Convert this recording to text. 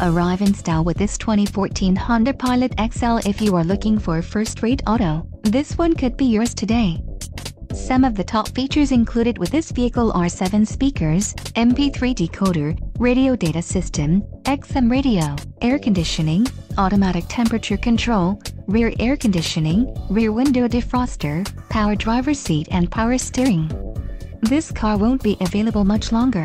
Arrive in style with this 2014 Honda Pilot XL. If you are looking for a first-rate auto, this one could be yours today. Some of the top features included with this vehicle are 7 speakers, MP3 decoder, radio data system, XM radio, air conditioning, automatic temperature control, rear air conditioning, rear window defroster, power driver's seat and power steering. This car won't be available much longer.